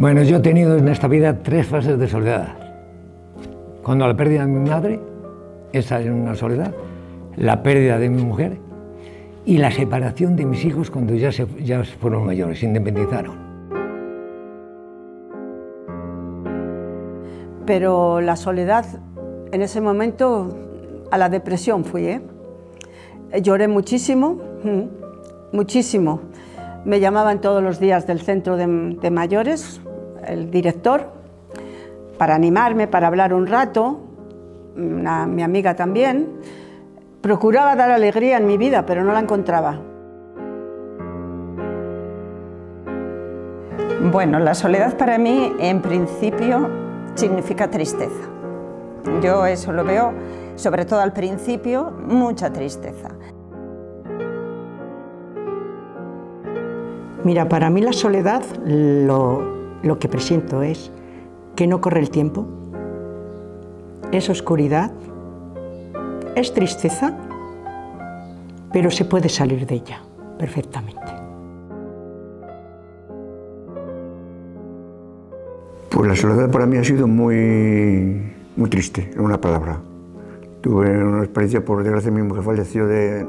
Bueno, yo he tenido en esta vida tres fases de soledad. Cuando la pérdida de mi madre, esa es una soledad, la pérdida de mi mujer y la separación de mis hijos cuando ya fueron mayores, se independizaron. Pero la soledad, en ese momento, a la depresión fui, Lloré muchísimo, muchísimo. Me llamaban todos los días del centro de mayores, el director, para animarme, para hablar un rato, mi amiga también. Procuraba dar alegría en mi vida, pero no la encontraba. Bueno, la soledad para mí, en principio, significa tristeza. Yo eso lo veo, sobre todo al principio, mucha tristeza. Mira, para mí la soledad, lo que presiento es que no corre el tiempo, es oscuridad, es tristeza, pero se puede salir de ella perfectamente. Pues la soledad para mí ha sido muy triste, en una palabra. Tuve una experiencia, por desgracia, mi mujer falleció de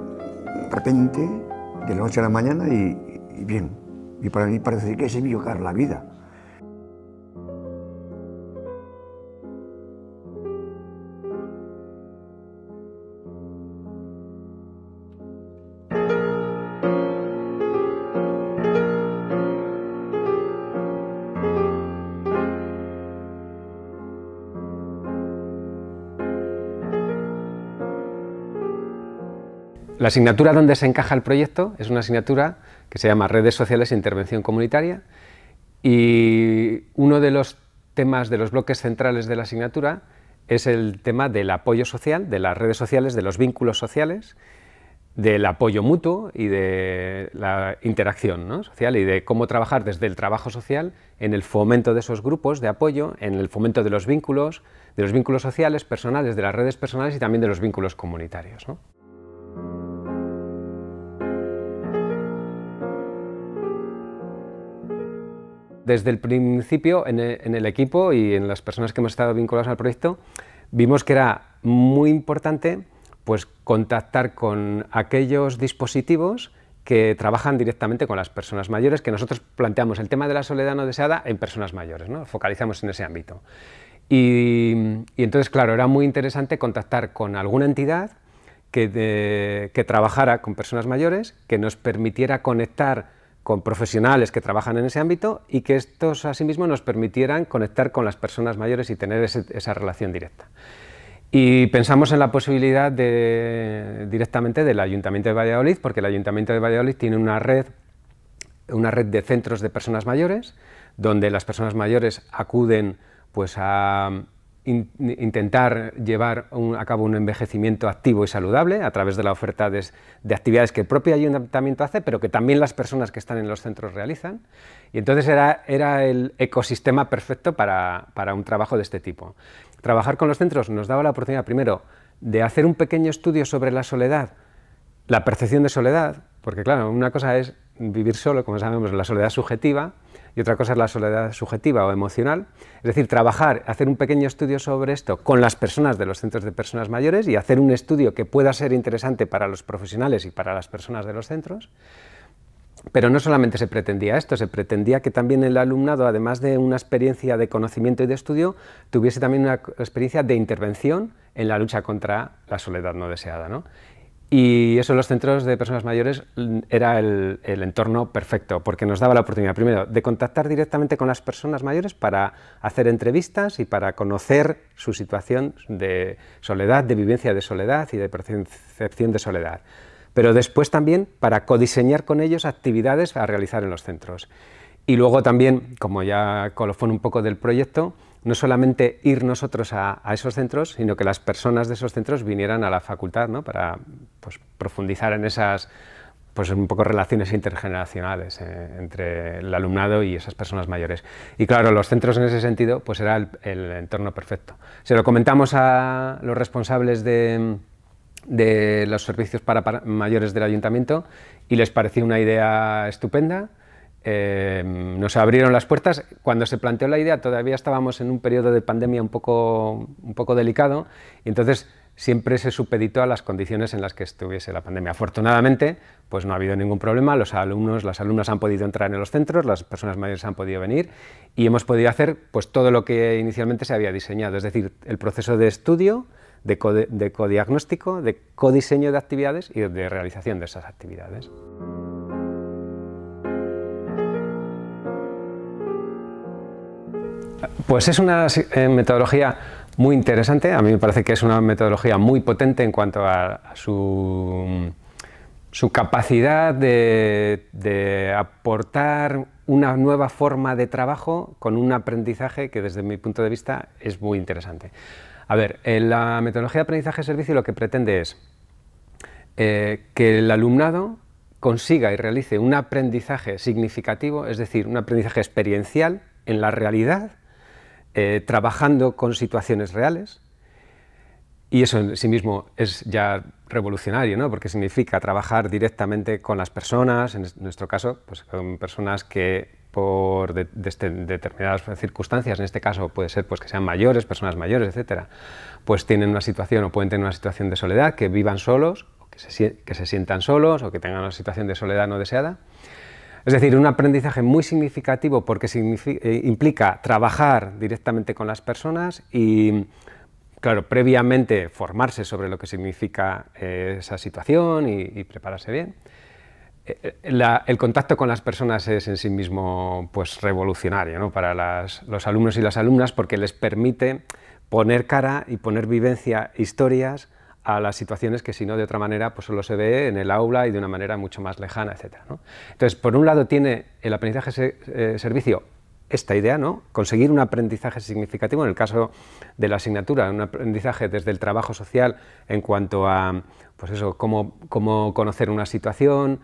repente, de la noche a la mañana, y bien. Y para mí parece que se vio caer la vida. La asignatura donde se encaja el proyecto es una asignatura que se llama Redes Sociales e Intervención Comunitaria, y uno de los temas de los bloques centrales de la asignatura es el tema del apoyo social, de las redes sociales, de los vínculos sociales, del apoyo mutuo y de la interacción, ¿no?, social, y de cómo trabajar desde el trabajo social en el fomento de esos grupos de apoyo, en el fomento de los vínculos sociales, personales, de las redes personales y también de los vínculos comunitarios, ¿no? Desde el principio, en el equipo y en las personas que hemos estado vinculadas al proyecto, vimos que era muy importante, pues, contactar con aquellos dispositivos que trabajan directamente con las personas mayores, que nosotros planteamos el tema de la soledad no deseada en personas mayores, ¿no? Focalizamos en ese ámbito. Y entonces, claro, era muy interesante contactar con alguna entidad que trabajara con personas mayores, que nos permitiera conectar con profesionales que trabajan en ese ámbito y que estos asimismo nos permitieran conectar con las personas mayores y tener esa relación directa. Y pensamos en la posibilidad directamente del Ayuntamiento de Valladolid, porque el Ayuntamiento de Valladolid tiene una red de centros de personas mayores, donde las personas mayores acuden, pues, a intentar llevar a cabo un envejecimiento activo y saludable a través de la oferta de actividades que el propio ayuntamiento hace, pero que también las personas que están en los centros realizan. Y entonces era el ecosistema perfecto para un trabajo de este tipo. Trabajar con los centros nos daba la oportunidad, primero, de hacer un pequeño estudio sobre la soledad, la percepción de soledad, porque claro, una cosa es vivir solo, como sabemos, la soledad subjetiva, y otra cosa es la soledad subjetiva o emocional. Es decir, trabajar, hacer un pequeño estudio sobre esto con las personas de los centros de personas mayores y hacer un estudio que pueda ser interesante para los profesionales y para las personas de los centros. Pero no solamente se pretendía esto, se pretendía que también el alumnado, además de una experiencia de conocimiento y de estudio, tuviese también una experiencia de intervención en la lucha contra la soledad no deseada, ¿no? Y eso en los centros de personas mayores era el entorno perfecto, porque nos daba la oportunidad, primero, de contactar directamente con las personas mayores para hacer entrevistas y para conocer su situación de soledad, de vivencia de soledad y de percepción de soledad. Pero después también para codiseñar con ellos actividades a realizar en los centros. Y luego también, como ya colofón un poco del proyecto, no solamente ir nosotros a esos centros, sino que las personas de esos centros vinieran a la facultad, ¿no?, para, pues, profundizar en esas, pues, un poco relaciones intergeneracionales entre el alumnado y esas personas mayores. Y claro, los centros en ese sentido, pues, era el entorno perfecto. Se lo comentamos a los responsables de los servicios para mayores del ayuntamiento y les pareció una idea estupenda. nos abrieron las puertas. Cuando se planteó la idea todavía estábamos en un periodo de pandemia un poco delicado, y entonces siempre se supeditó a las condiciones en las que estuviese la pandemia. Afortunadamente, pues no ha habido ningún problema, los alumnos, las alumnas han podido entrar en los centros, las personas mayores han podido venir y hemos podido hacer pues todo lo que inicialmente se había diseñado, es decir, el proceso de estudio, de codiagnóstico, de codiseño de actividades y de realización de esas actividades. Pues es una metodología muy interesante, a mí me parece que es una metodología muy potente en cuanto a su capacidad de aportar una nueva forma de trabajo con un aprendizaje que desde mi punto de vista es muy interesante. A ver, la metodología de aprendizaje-servicio lo que pretende es que el alumnado consiga y realice un aprendizaje significativo, es decir, un aprendizaje experiencial en la realidad, trabajando con situaciones reales, y eso en sí mismo es ya revolucionario, ¿no? Porque significa trabajar directamente con las personas, en nuestro caso pues con personas que por determinadas circunstancias, en este caso puede ser pues que sean mayores, personas mayores, etcétera, pues tienen una situación o pueden tener una situación de soledad, que vivan solos, o que se sientan solos, o que tengan una situación de soledad no deseada. Es decir, un aprendizaje muy significativo porque implica trabajar directamente con las personas y, claro, previamente formarse sobre lo que significa esa situación y prepararse bien. El contacto con las personas es en sí mismo pues revolucionario, ¿no? Para los alumnos y las alumnas, porque les permite poner cara y poner vivencia, historias, a las situaciones que si no de otra manera pues solo se ve en el aula y de una manera mucho más lejana, etcétera, ¿no? Entonces, por un lado tiene el aprendizaje servicio esta idea, ¿no? Conseguir un aprendizaje significativo, en el caso de la asignatura, un aprendizaje desde el trabajo social en cuanto a pues eso, cómo conocer una situación,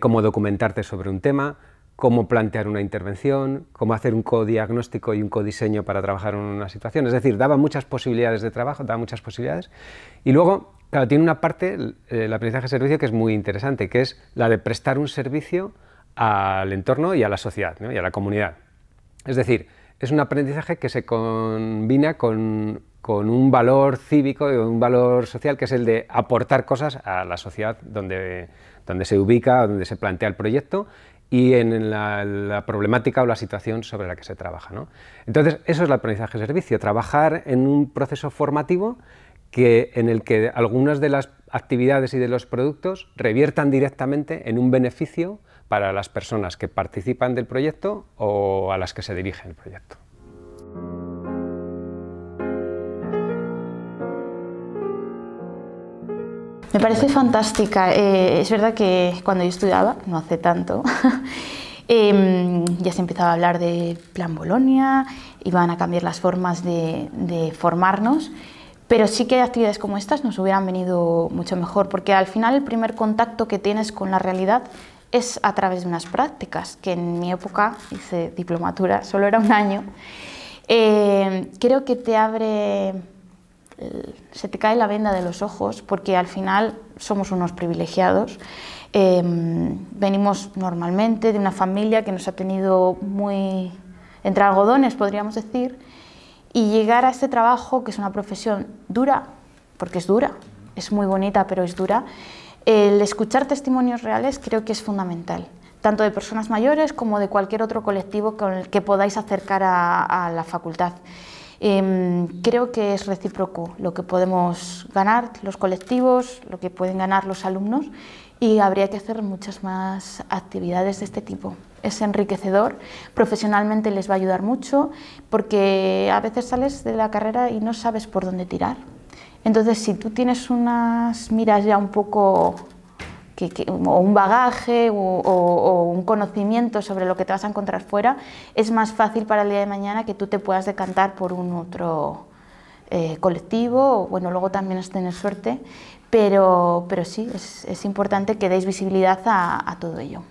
cómo documentarte sobre un tema, cómo plantear una intervención, cómo hacer un codiagnóstico y un codiseño para trabajar en una situación. Es decir, daba muchas posibilidades de trabajo, daba muchas posibilidades. Y luego, claro, tiene una parte, el aprendizaje-servicio, que es muy interesante, que es la de prestar un servicio al entorno y a la sociedad, ¿no? Y a la comunidad. Es decir, es un aprendizaje que se combina con un valor cívico y un valor social, que es el de aportar cosas a la sociedad donde se ubica, donde se plantea el proyecto, y en la problemática o la situación sobre la que se trabaja, ¿no? Entonces, eso es el aprendizaje servicio, trabajar en un proceso formativo en el que algunas de las actividades y de los productos reviertan directamente en un beneficio para las personas que participan del proyecto o a las que se dirige el proyecto. Me parece fantástica. Es verdad que cuando yo estudiaba, no hace tanto, ya se empezaba a hablar de Plan Bolonia, iban a cambiar las formas de formarnos, pero sí que actividades como estas nos hubieran venido mucho mejor, porque al final el primer contacto que tienes con la realidad es a través de unas prácticas, que en mi época hice diplomatura, solo era un año. Creo que te abre... se te cae la venda de los ojos, porque al final somos unos privilegiados, venimos normalmente de una familia que nos ha tenido muy entre algodones, podríamos decir, y llegar a este trabajo, que es una profesión dura, porque es dura, es muy bonita pero es dura, el escuchar testimonios reales creo que es fundamental, tanto de personas mayores como de cualquier otro colectivo con el que podáis acercar a la facultad. Creo que es recíproco lo que podemos ganar los colectivos, lo que pueden ganar los alumnos, y habría que hacer muchas más actividades de este tipo. Es enriquecedor, profesionalmente les va a ayudar mucho, porque a veces sales de la carrera y no sabes por dónde tirar. Entonces, si tú tienes unas miras ya un poco, o un bagaje o un conocimiento sobre lo que te vas a encontrar fuera, es más fácil para el día de mañana que tú te puedas decantar por un otro colectivo, o bueno, luego también es tener suerte, pero sí, es importante que deis visibilidad a todo ello.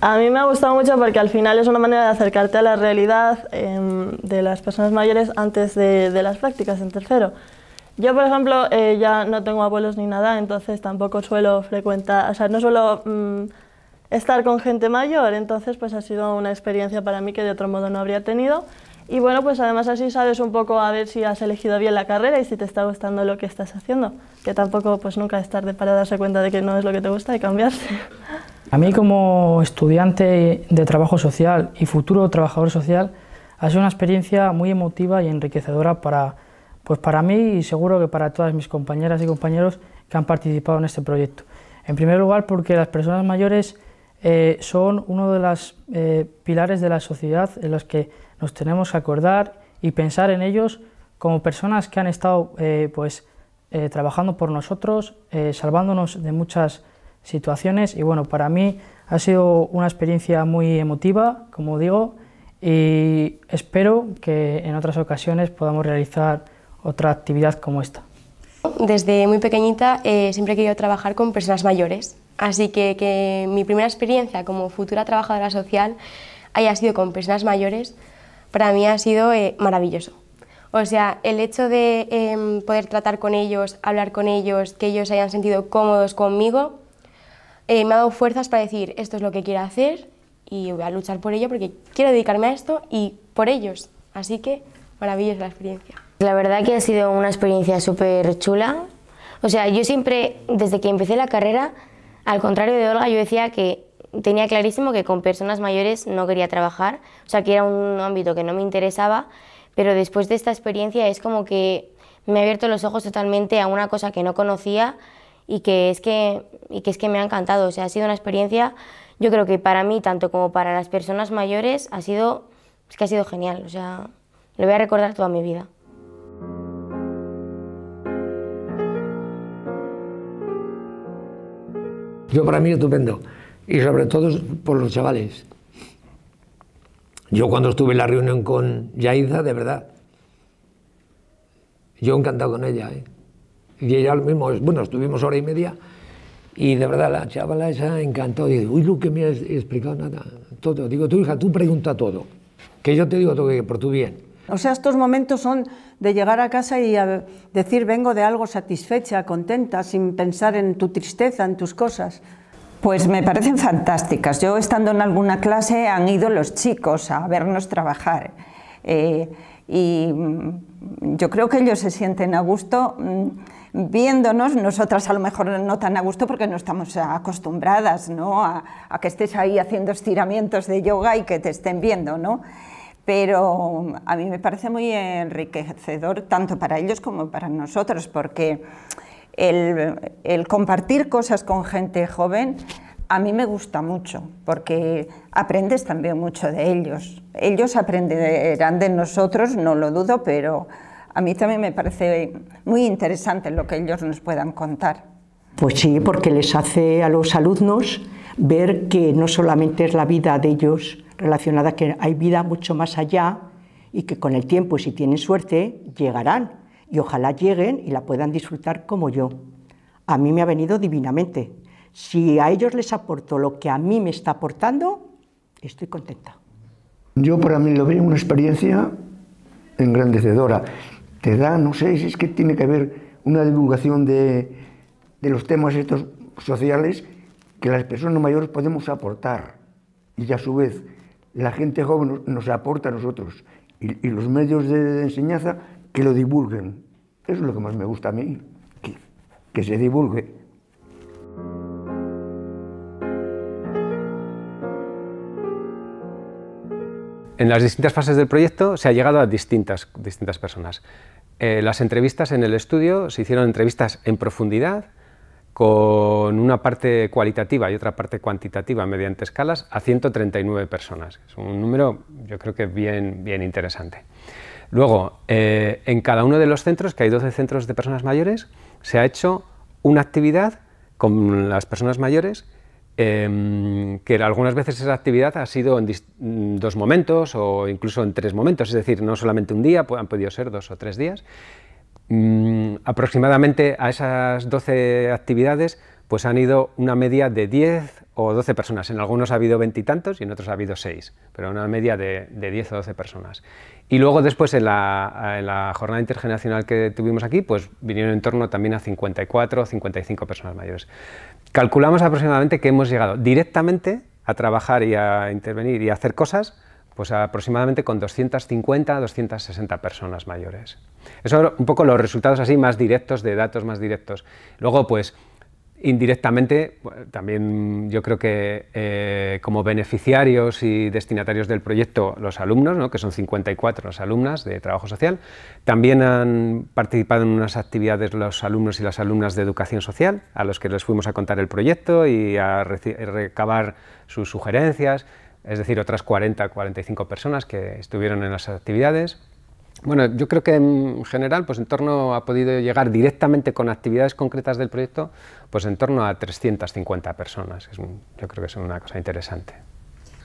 A mí me ha gustado mucho porque al final es una manera de acercarte a la realidad de las personas mayores antes de las prácticas en tercero. Yo, por ejemplo, ya no tengo abuelos ni nada, entonces tampoco suelo frecuentar, o sea, no suelo estar con gente mayor, entonces pues ha sido una experiencia para mí que de otro modo no habría tenido. Y bueno, pues además así sabes un poco a ver si has elegido bien la carrera y si te está gustando lo que estás haciendo, que tampoco pues nunca es tarde para darse cuenta de que no es lo que te gusta y cambiarse. A mí como estudiante de trabajo social y futuro trabajador social ha sido una experiencia muy emotiva y enriquecedora para mí y seguro que para todas mis compañeras y compañeros que han participado en este proyecto. En primer lugar porque las personas mayores son uno de los pilares de la sociedad en los que nos tenemos que acordar y pensar en ellos como personas que han estado trabajando por nosotros, salvándonos de muchas situaciones y bueno, para mí ha sido una experiencia muy emotiva, como digo, y espero que en otras ocasiones podamos realizar otra actividad como esta. Desde muy pequeñita siempre he querido trabajar con personas mayores, así que mi primera experiencia como futura trabajadora social haya sido con personas mayores, para mí ha sido maravilloso. O sea, el hecho de poder tratar con ellos, hablar con ellos, que ellos hayan sentido cómodos conmigo, me ha dado fuerzas para decir esto es lo que quiero hacer y voy a luchar por ello porque quiero dedicarme a esto y por ellos. Así que maravillosa la experiencia. La verdad que ha sido una experiencia súper chula. O sea, yo siempre, desde que empecé la carrera, al contrario de Olga, yo decía que tenía clarísimo que con personas mayores no quería trabajar, o sea que era un ámbito que no me interesaba, pero después de esta experiencia es como que me ha abierto los ojos totalmente a una cosa que no conocía y que me ha encantado. O sea, ha sido una experiencia, yo creo que para mí, tanto como para las personas mayores, ha sido genial, o sea, lo voy a recordar toda mi vida. Yo para mí estupendo. Y sobre todo por los chavales. Yo cuando estuve en la reunión con Yaiza, de verdad, yo encantado con ella, ¿eh? Y ella mismo, bueno, estuvimos hora y media, y de verdad la chavala esa encantó. Dice, uy, Lu, que me has explicado nada, todo. Digo, tu hija, tú pregunta todo, que yo te digo todo, que por tu bien. O sea, estos momentos son de llegar a casa y a decir, vengo de algo satisfecha, contenta, sin pensar en tu tristeza, en tus cosas. Pues me parecen fantásticas. Yo estando en alguna clase han ido los chicos a vernos trabajar y yo creo que ellos se sienten a gusto viéndonos, nosotras a lo mejor no tan a gusto porque no estamos acostumbradas, ¿no? a que estés ahí haciendo estiramientos de yoga y que te estén viendo, ¿no? Pero a mí me parece muy enriquecedor tanto para ellos como para nosotros porque el compartir cosas con gente joven a mí me gusta mucho porque aprendes también mucho de ellos. Ellos aprenderán de nosotros, no lo dudo, pero a mí también me parece muy interesante lo que ellos nos puedan contar. Pues sí, porque les hace a los alumnos ver que no solamente es la vida de ellos relacionada, que hay vida mucho más allá y que con el tiempo, si tienen suerte, llegarán. Y ojalá lleguen y la puedan disfrutar como yo. A mí me ha venido divinamente. Si a ellos les aporto lo que a mí me está aportando, estoy contenta. Yo para mí lo veo una experiencia engrandecedora. Te da, no sé si es que tiene que haber una divulgación de los temas estos sociales que las personas mayores podemos aportar. Y a su vez, la gente joven nos aporta a nosotros. Y los medios de enseñanza que lo divulguen. Eso es lo que más me gusta a mí, que se divulgue. En las distintas fases del proyecto se ha llegado a distintas personas. Las entrevistas en el estudio se hicieron entrevistas en profundidad, con una parte cualitativa y otra parte cuantitativa mediante escalas, a 139 personas. Es un número, yo creo que bien interesante. Luego, en cada uno de los centros, que hay 12 centros de personas mayores, se ha hecho una actividad con las personas mayores, que algunas veces esa actividad ha sido en dos momentos o incluso en tres momentos, es decir, no solamente un día, han podido ser 2 o 3 días. Aproximadamente a esas 12 actividades pues han ido una media de 10 o 12 personas. En algunos ha habido 20 y tantos y en otros ha habido 6, pero una media de 10 o 12 personas. Y luego después en la jornada intergeneracional que tuvimos aquí, pues vinieron en torno también a 54 o 55 personas mayores. Calculamos aproximadamente que hemos llegado directamente a trabajar y a intervenir y a hacer cosas, pues aproximadamente con 250 a 260 personas mayores. Eso un poco los resultados así más directos, de datos más directos. Luego pues indirectamente, también yo creo que como beneficiarios y destinatarios del proyecto, los alumnos, ¿no?, que son 54 las alumnas de trabajo social, también han participado en unas actividades los alumnos y las alumnas de educación social, a los que les fuimos a contar el proyecto y a recabar sus sugerencias, es decir, otras 40 o 45 personas que estuvieron en las actividades. Bueno, yo creo que en general, pues en torno ha podido llegar directamente con actividades concretas del proyecto, pues en torno a 350 personas. Yo creo que es una cosa interesante.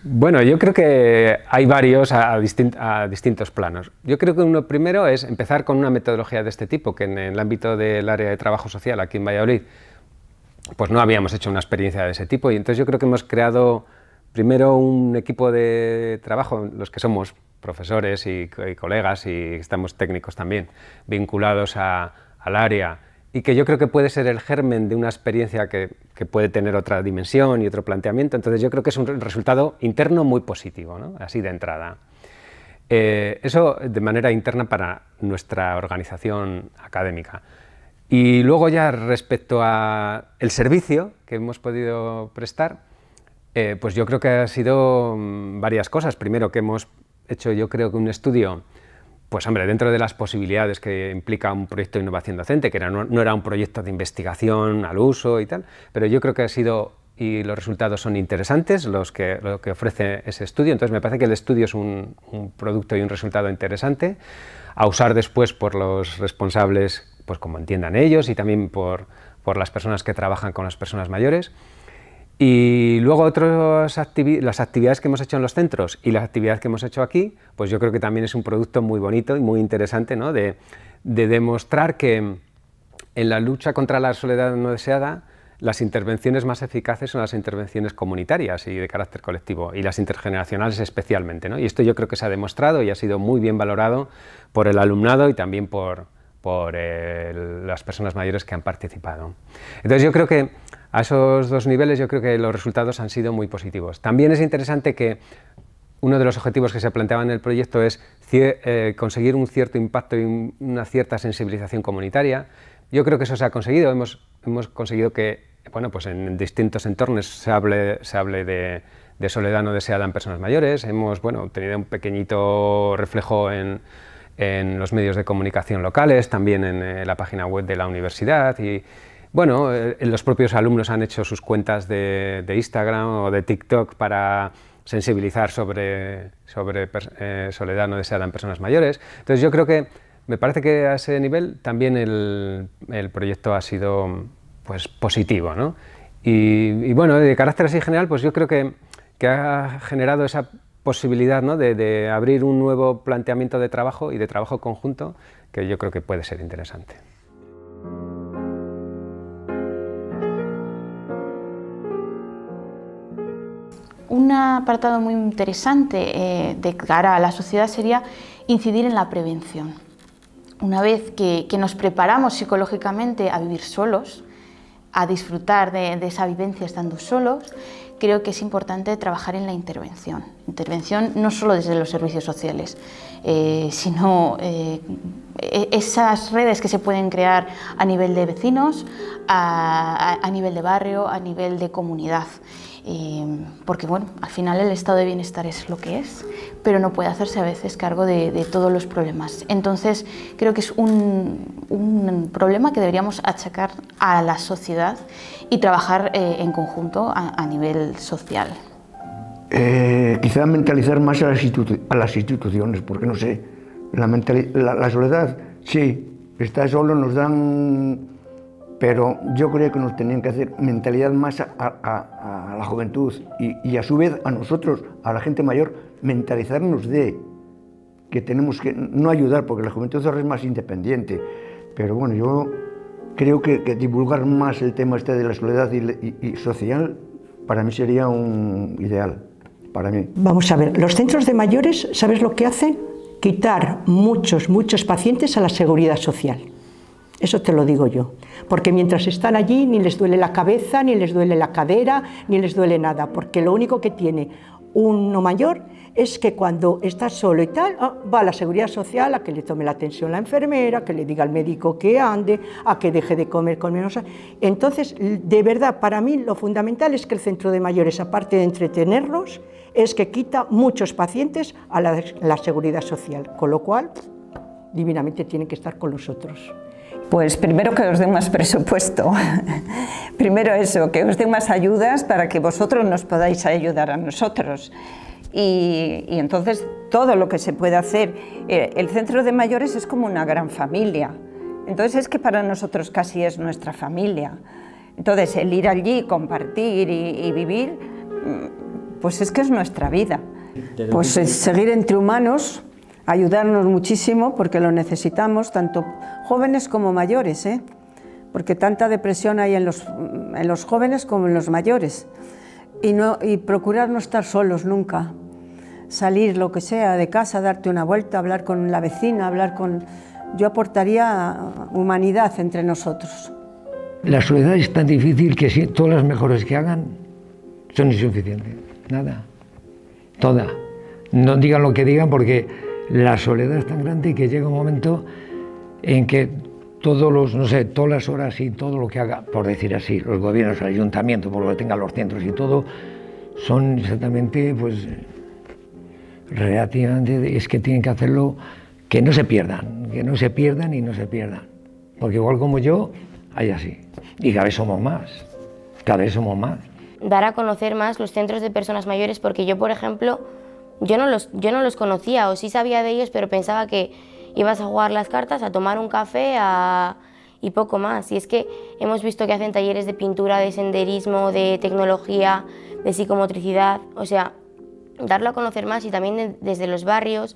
Bueno, yo creo que hay varios a distintos planos. Yo creo que uno primero es empezar con una metodología de este tipo, que en el ámbito del área de trabajo social aquí en Valladolid, pues no habíamos hecho una experiencia de ese tipo, y entonces yo creo que hemos creado primero un equipo de trabajo, los que somos profesores y colegas, y estamos técnicos también, vinculados al área, y que yo creo que puede ser el germen de una experiencia que puede tener otra dimensión y otro planteamiento. Entonces yo creo que es un resultado interno muy positivo, ¿no?, así de entrada. Eso de manera interna para nuestra organización académica. Y luego ya respecto al servicio que hemos podido prestar, pues yo creo que ha sido varias cosas. Primero, que hemos hecho yo creo que un estudio, pues hombre, dentro de las posibilidades que implica un proyecto de innovación docente, que no era un proyecto de investigación al uso y tal, pero yo creo que ha sido, y los resultados son interesantes, lo que ofrece ese estudio. Entonces me parece que el estudio es un producto y un resultado interesante, a usar después por los responsables, pues como entiendan ellos, y también por las personas que trabajan con las personas mayores. Y luego las actividades que hemos hecho en los centros y las actividades que hemos hecho aquí, pues yo creo que también es un producto muy bonito y muy interesante, ¿no?, de demostrar que en la lucha contra la soledad no deseada, las intervenciones más eficaces son las intervenciones comunitarias y de carácter colectivo, y las intergeneracionales especialmente, ¿no? Y esto yo creo que se ha demostrado y ha sido muy bien valorado por el alumnado y también por las personas mayores que han participado. Entonces yo creo que a esos dos niveles yo creo que los resultados han sido muy positivos. También es interesante que uno de los objetivos que se planteaba en el proyecto es conseguir un cierto impacto y una cierta sensibilización comunitaria. Yo creo que eso se ha conseguido. Hemos conseguido que, bueno, pues en distintos entornos se hable de soledad no deseada en personas mayores. Hemos, bueno, obtenido un pequeñito reflejo en los medios de comunicación locales, también en la página web de la universidad. Y bueno, los propios alumnos han hecho sus cuentas de Instagram o de TikTok para sensibilizar sobre soledad no deseada en personas mayores. Entonces yo creo que, me parece que a ese nivel también el proyecto ha sido, pues, positivo, ¿no? Y bueno, de carácter así general, pues yo creo que ha generado esa posibilidad, ¿no?, de abrir un nuevo planteamiento de trabajo y de trabajo conjunto, que yo creo que puede ser interesante. Un apartado muy interesante de cara a la sociedad sería incidir en la prevención. Una vez que nos preparamos psicológicamente a vivir solos, a disfrutar de esa vivencia estando solos, creo que es importante trabajar en la intervención. Intervención no solo desde los servicios sociales, sino esas redes que se pueden crear a nivel de vecinos, a nivel de barrio, a nivel de comunidad. Porque bueno, al final el estado de bienestar es lo que es, pero no puede hacerse a veces cargo de todos los problemas. Entonces creo que es un problema que deberíamos achacar a la sociedad y trabajar en conjunto a nivel social. Quizá mentalizar más a las instituciones, porque no sé, la soledad, sí, estar solo nos dan, pero yo creo que nos tenían que hacer mentalidad más a la juventud y a su vez a nosotros, a la gente mayor, mentalizarnos de que tenemos que no ayudar, porque la juventud ahora es más independiente. Pero bueno, yo creo que divulgar más el tema este de la soledad y social para mí sería un ideal, para mí. Vamos a ver, los centros de mayores, ¿sabes lo que hacen? Quitar muchos pacientes a la seguridad social. Eso te lo digo yo, porque mientras están allí ni les duele la cabeza, ni les duele la cadera, ni les duele nada, porque lo único que tiene uno mayor es que cuando está solo y tal, va a la seguridad social a que le tome la atención la enfermera, a que le diga al médico que ande, a que deje de comer con menos. Entonces, de verdad, para mí lo fundamental es que el centro de mayores, aparte de entretenerlos, es que quita muchos pacientes a la seguridad social, con lo cual, divinamente tienen que estar con nosotros. Pues primero que os den más presupuesto, primero eso, que os den más ayudas para que vosotros nos podáis ayudar a nosotros. Y entonces todo lo que se puede hacer, el centro de mayores es como una gran familia, entonces es que para nosotros casi es nuestra familia. Entonces el ir allí, compartir y vivir, pues es que es nuestra vida. Pues es seguir entre humanos, ayudarnos muchísimo porque lo necesitamos, tanto jóvenes como mayores, ¿eh? Porque tanta depresión hay en los jóvenes como en los mayores. Y procurar no estar solos nunca, salir lo que sea de casa, darte una vuelta, hablar con la vecina, hablar con... Yo aportaría humanidad entre nosotros. La soledad es tan difícil que si todas las mejoras que hagan son insuficientes, nada, toda. No digan lo que digan porque... La soledad es tan grande que llega un momento en que todas las horas y todo lo que haga, por decir así, los gobiernos, el ayuntamiento, por lo que tengan los centros y todo, son exactamente, pues, relativamente, es que tienen que hacerlo, que no se pierdan. Porque igual como yo, hay así. Y cada vez somos más, Dar a conocer más los centros de personas mayores, porque yo, por ejemplo, yo no los conocía, o sí sabía de ellos, pero pensaba que ibas a jugar las cartas, a tomar un café y poco más. Y es que hemos visto que hacen talleres de pintura, de senderismo, de tecnología, de psicomotricidad. O sea, darlo a conocer más y también desde los barrios,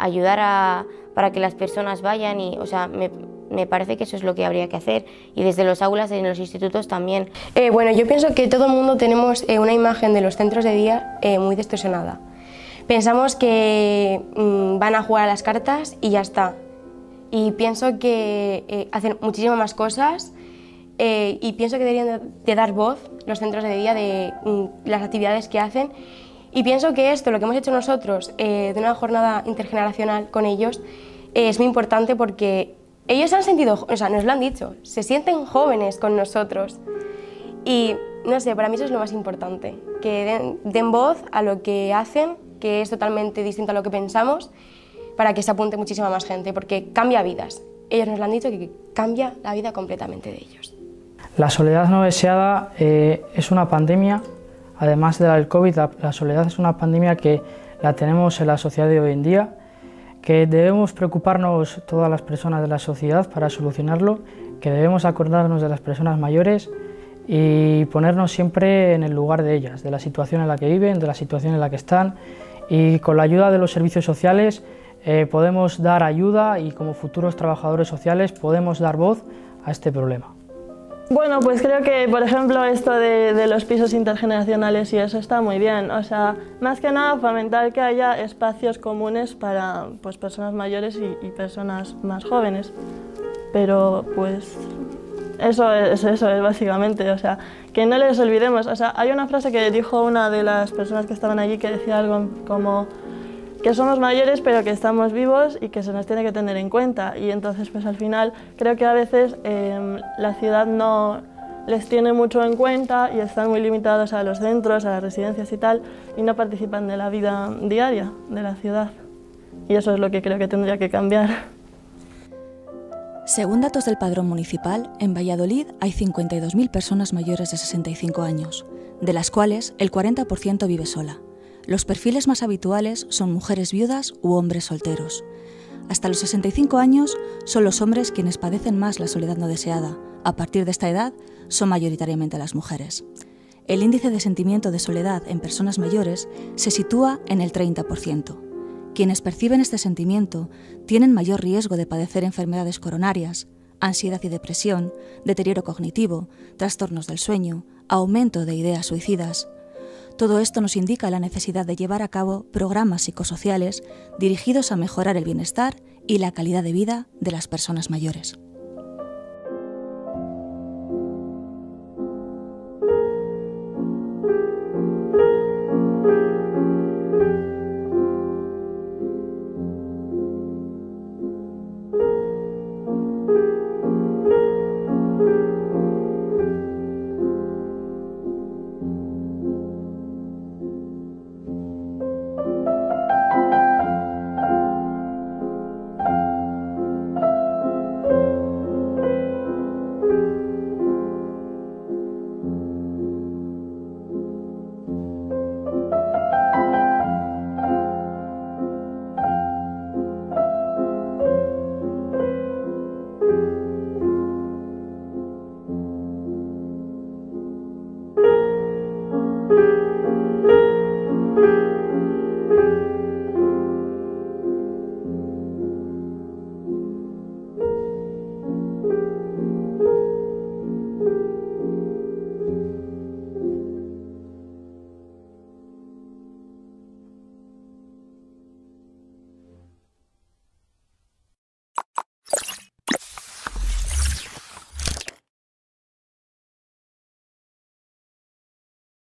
ayudar para que las personas vayan. Y, o sea, me parece que eso es lo que habría que hacer, y desde los aulas, en los institutos también. Bueno, yo pienso que todo el mundo tenemos una imagen de los centros de día muy distorsionada. Pensamos que van a jugar a las cartas y ya está. Y pienso que hacen muchísimas más cosas y pienso que deberían de dar voz los centros de día de las actividades que hacen. Y pienso que esto, lo que hemos hecho nosotros de una jornada intergeneracional con ellos, es muy importante porque ellos han sentido, o sea, nos lo han dicho, se sienten jóvenes con nosotros. Y no sé, para mí eso es lo más importante, que den voz a lo que hacen, que es totalmente distinto a lo que pensamos, para que se apunte muchísima más gente, porque cambia vidas. Ellos nos lo han dicho, que cambia la vida completamente de ellos. La soledad no deseada es una pandemia, además de la del COVID, la soledad es una pandemia que la tenemos en la sociedad de hoy en día, que debemos preocuparnos todas las personas de la sociedad para solucionarlo, que debemos acordarnos de las personas mayores y ponernos siempre en el lugar de ellas, de la situación en la que viven, de la situación en la que están, y con la ayuda de los servicios sociales podemos dar ayuda y como futuros trabajadores sociales podemos dar voz a este problema. Bueno, pues creo que, por ejemplo, esto de los pisos intergeneracionales y eso está muy bien. O sea, más que nada fomentar que haya espacios comunes para, pues, personas mayores y personas más jóvenes. Pero, pues, eso es básicamente. O sea, que no les olvidemos. O sea, hay una frase que dijo una de las personas que estaban allí que decía algo como que somos mayores pero que estamos vivos y que se nos tiene que tener en cuenta. Y entonces, pues al final, creo que a veces la ciudad no les tiene mucho en cuenta y están muy limitados a los centros, a las residencias y tal, y no participan de la vida diaria de la ciudad. Y eso es lo que creo que tendría que cambiar. Según datos del Padrón Municipal, en Valladolid hay 52.000 personas mayores de 65 años, de las cuales el 40% vive sola. Los perfiles más habituales son mujeres viudas u hombres solteros. Hasta los 65 años son los hombres quienes padecen más la soledad no deseada. A partir de esta edad son mayoritariamente las mujeres. El índice de sentimiento de soledad en personas mayores se sitúa en el 30%. Quienes perciben este sentimiento tienen mayor riesgo de padecer enfermedades coronarias, ansiedad y depresión, deterioro cognitivo, trastornos del sueño, aumento de ideas suicidas. Todo esto nos indica la necesidad de llevar a cabo programas psicosociales dirigidos a mejorar el bienestar y la calidad de vida de las personas mayores.